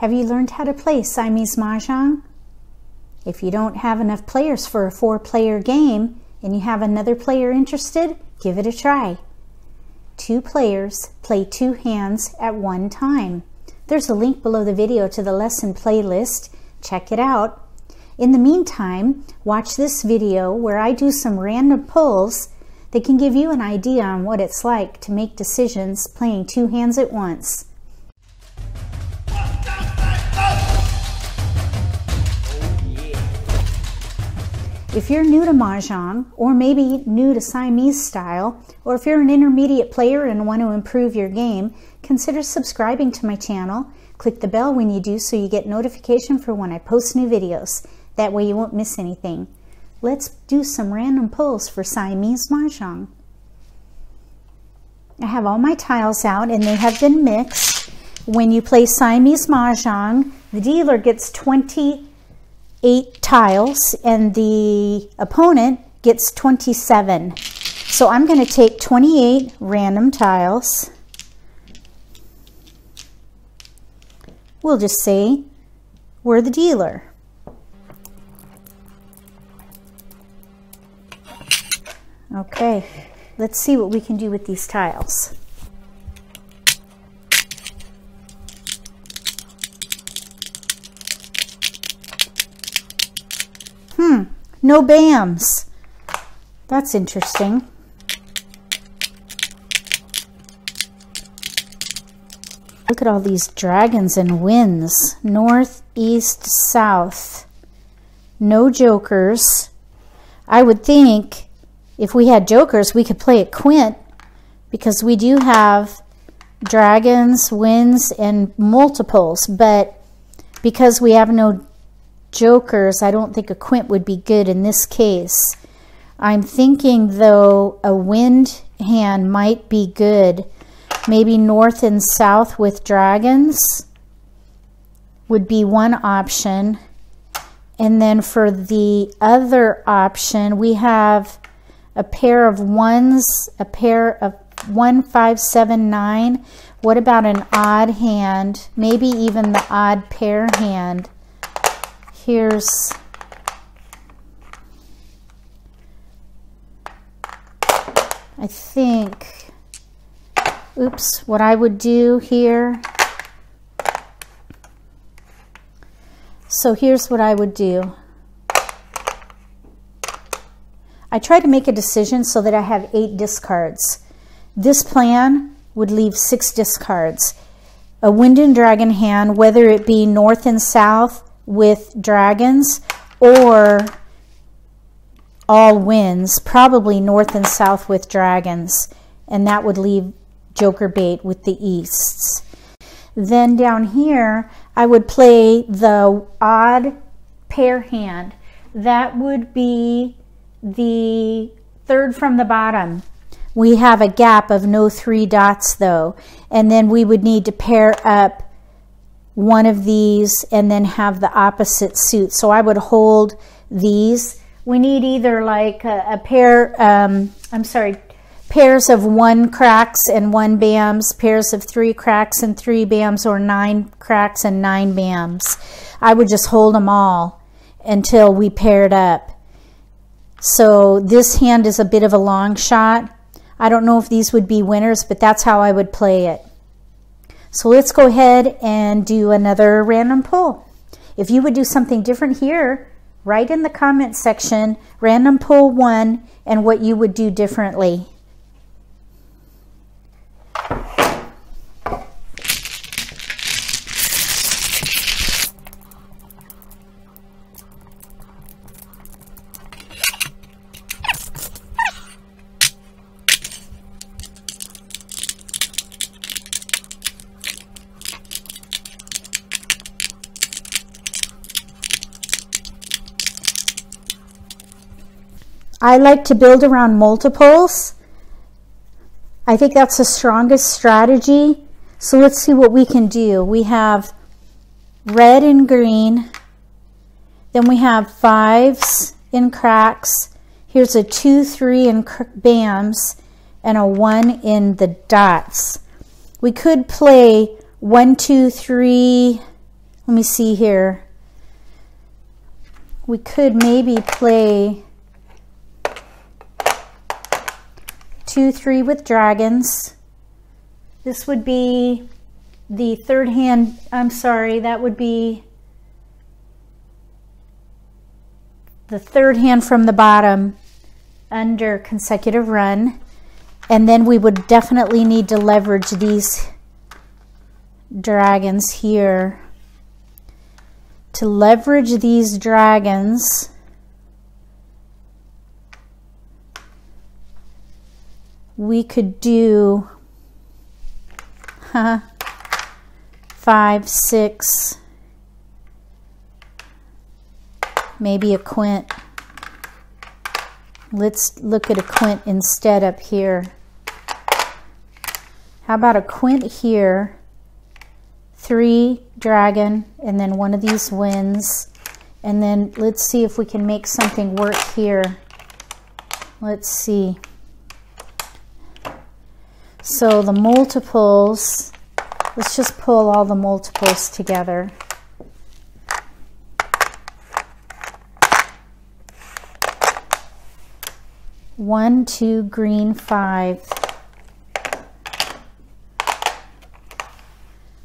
Have you learned how to play Siamese Mahjong? If you don't have enough players for a 4-player game and you have another player interested, give it a try. 2 players play 2 hands at one time. There's a link below the video to the lesson playlist. Check it out. In the meantime, watch this video where I do some random pulls that can give you an idea on what it's like to make decisions playing 2 hands at once. If you're new to Mahjong, or maybe new to Siamese style, or if you're an intermediate player and want to improve your game, consider subscribing to my channel. Click the bell when you do so you get notification for when I post new videos. That way you won't miss anything. Let's do some random pulls for Siamese Mahjong. I have all my tiles out and they have been mixed. When you play Siamese Mahjong, the dealer gets 28 tiles and the opponent gets 27. So I'm going to take 28 random tiles. We'll just say we're the dealer. Okay, let's see what we can do with these tiles. No bams. That's interesting. Look at all these dragons and winds. North, east, south. No jokers. I would think if we had jokers, we could play a quint because we do have dragons, winds, and multiples. But because we have no jokers, I don't think a quint would be good in this case. I'm thinking though a wind hand might be good. Maybe north and south with dragons would be one option. And then for the other option, we have a pair of ones, a pair of 1, 5, 7, 9. What about an odd hand? Maybe even the odd pair hand. Here's I think, oops, what I would do here. So here's what I would do. I try to make a decision so that I have 8 discards. This plan would leave 6 discards. A wind and dragon hand, whether it be north and south with dragons or all winds, probably north and south with dragons, and that would leave joker bait with the easts. Then down here I would play the odd pair hand. That would be the third from the bottom. We have a gap of no 3 dots though, and then we would need to pair up one of these and then have the opposite suit. So I would hold these. We need either like a pair, pairs of 1 cracks and 1 bams, pairs of 3 cracks and 3 bams, or 9 cracks and 9 bams. I would just hold them all until we paired up. So this hand is a bit of a long shot. I don't know if these would be winners, but that's how I would play it. So let's go ahead and do another random pull. If you would do something different here, write in the comment section, random pull 1, and what you would do differently. I like to build around multiples. I think that's the strongest strategy. So let's see what we can do. We have red and green. Then we have 5s in cracks. Here's a 2, 3 in bams and a 1 in the dots. We could play 1, 2, 3, Let me see here. We could maybe play 2-3 with dragons. This would be the third hand. I'm sorry, that would be the third hand from the bottom under consecutive run. And then we would definitely need to leverage these dragons here. To leverage these dragons, we could do 5, 6, maybe a quint. Let's look at a quint instead up here. How about a quint here? 3 dragon, and then one of these wins. And then let's see if we can make something work here. Let's see. So the multiples, let's just pull all the multiples together. One, two, green, 5.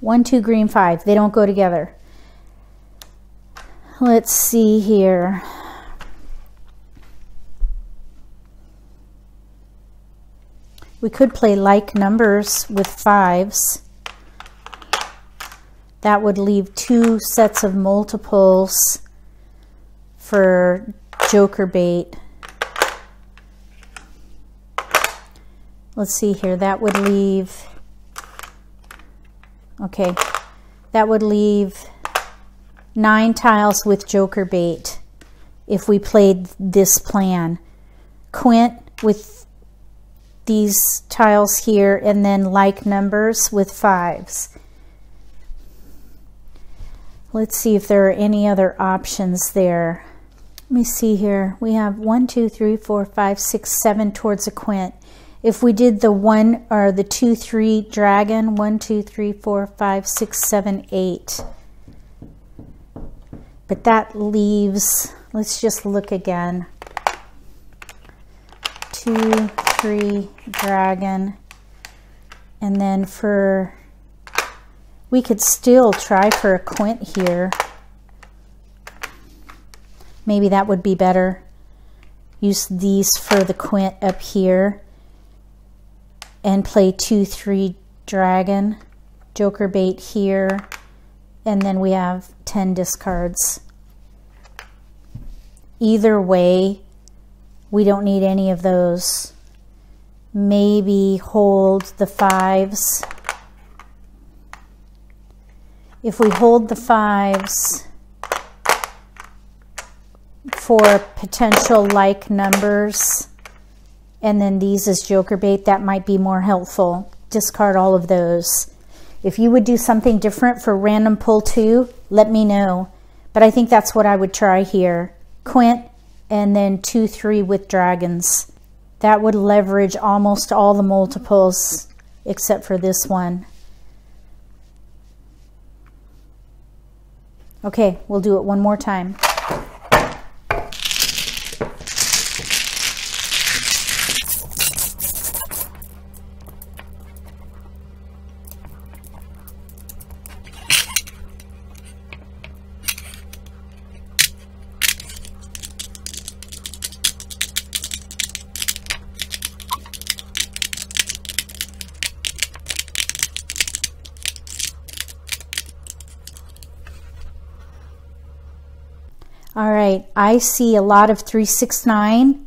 1, 2, green, 5. They don't go together. Let's see here. We could play like numbers with 5s. That would leave 2 sets of multiples for joker bait. Let's see here. That would leave... Okay, that would leave 9 tiles with joker bait if we played this plan. Quint with these tiles here, and then like numbers with 5s. Let's see if there are any other options there. Let me see here. We have 1, 2, 3, 4, 5, 6, 7 towards a quint. If we did the 1 or the 2, 3 dragon, 1, 2, 3, 4, 5, 6, 7, 8. But that leaves, let's just look again. 2, 3 dragon. And then for, we could still try for a quint here. Maybe that would be better. Use these for the quint up here. And play 2, 3 dragon, joker bait here, and then we have 10 discards. Either way, we don't need any of those. Maybe hold the 5s. If we hold the 5s for potential like numbers, and then these as joker bait, that might be more helpful. Discard all of those. If you would do something different for random pull 2, let me know. But I think that's what I would try here. Quint, and then 2, 3 with dragons. That would leverage almost all the multiples except for this one. Okay, we'll do it one more time. All right, I see a lot of 3, 6, 9,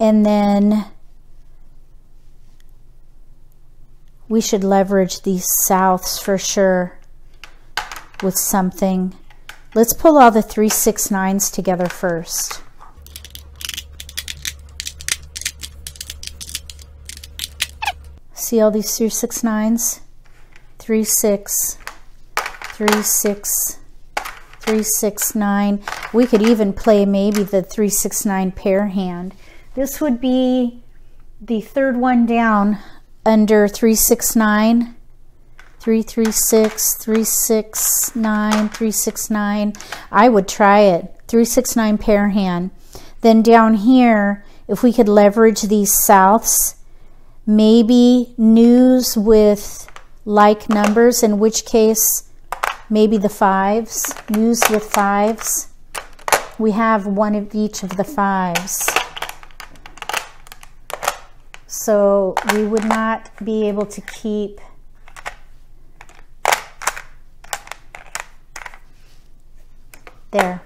and then we should leverage these souths for sure with something. Let's pull all the 3, 6, 9s together first. See all these 3, 6, 9s? 3, 6, 3, 6. 3, 6, 9. We could even play maybe the 3, 6, 9 pair hand. This would be the third one down under 3, 6, 9. 336, 369, 369. I would try it. 369 pair hand. Then down here, if we could leverage these souths, maybe news with like numbers, in which case maybe the fives, news with fives. We have one of each of the fives. So we would not be able to keep there.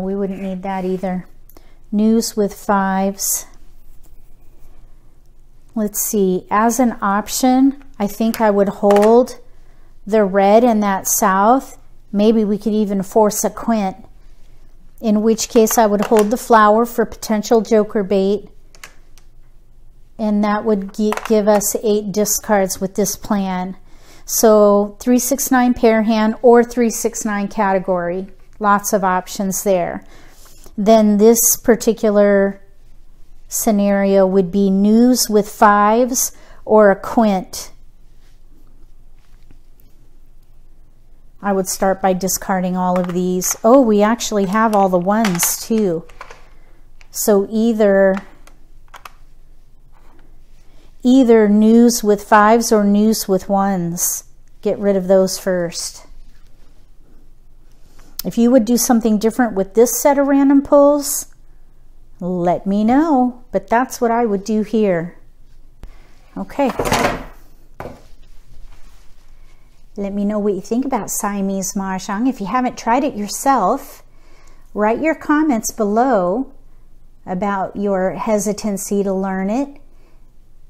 We wouldn't need that either. News with fives. Let's see, as an option, I think I would hold the red and that south. Maybe we could even force a quint, in which case I would hold the flower for potential joker bait, and that would give us 8 discards with this plan. So 369 pair hand or 369 category. Lots of options there. Then this particular scenario would be news with fives or a quint. I would start by discarding all of these. Oh, we actually have all the ones too. So either news with fives or news with ones. Get rid of those first. If you would do something different with this set of random pulls, let me know, but that's what I would do here. Okay. Let me know what you think about Siamese Mahjong. If you haven't tried it yourself, write your comments below about your hesitancy to learn it,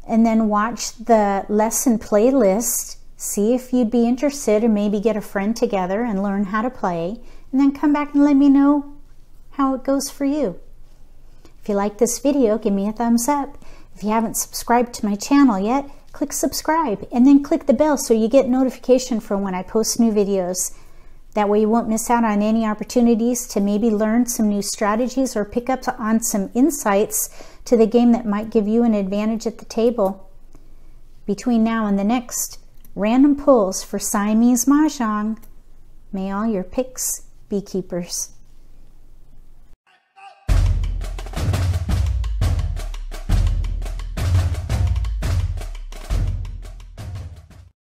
and then watch the lesson playlist. See if you'd be interested, and maybe get a friend together and learn how to play, and then come back and let me know how it goes for you. If you like this video, give me a thumbs up. If you haven't subscribed to my channel yet, click subscribe and then click the bell so you get notification for when I post new videos. That way you won't miss out on any opportunities to maybe learn some new strategies or pick up on some insights to the game that might give you an advantage at the table. Between now and the next random pulls for Siamese Mahjong, may all your picks be keepers.